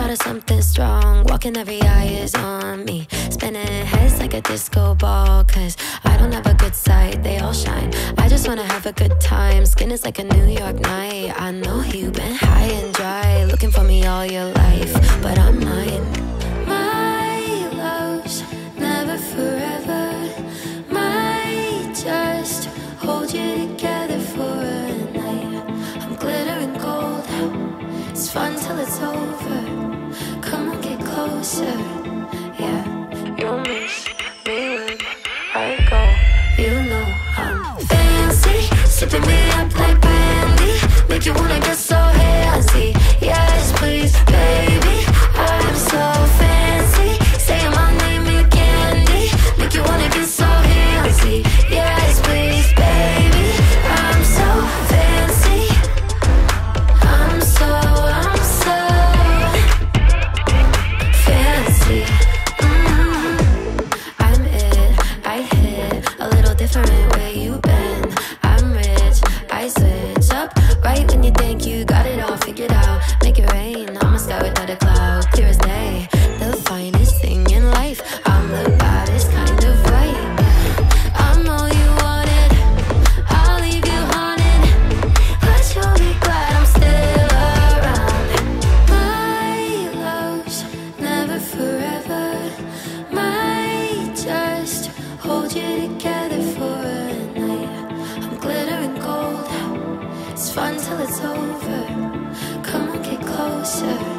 Shot of something strong, walking, every eye is on me. Spinning heads like a disco ball, cause I don't have a good side, they all shine. I just wanna have a good time, skin is like a New York night. I know you've been high and dry, looking for me all your life, but I'm mine. My love's never forever, might just hold you together for a night. I'm glittering gold, it's fun till it's over. Come on, get closer, yeah. You'll miss me when I go. You know I'm fancy, sipping me up like brandy. Make you wanna get so hazy. Yes, please, baby, I'm so fancy. Saying my name in candy. Make you wanna get so hazy. Yes, please, baby, I'm so fancy. I'm so fancy. I'm it, I hit a little different where you been. I'm rich, I switch up right when you think you got it all figured out. Make it rain on my sky without a cloud, clear as day. The finest thing in life, I'm the baddest kind of right. I'm all you wanted, I'll leave you haunted, but you'll be glad I'm still around. My love's never forever, might just hold you together for a night. I'm glittering gold, it's fun till it's over. Come on, get closer.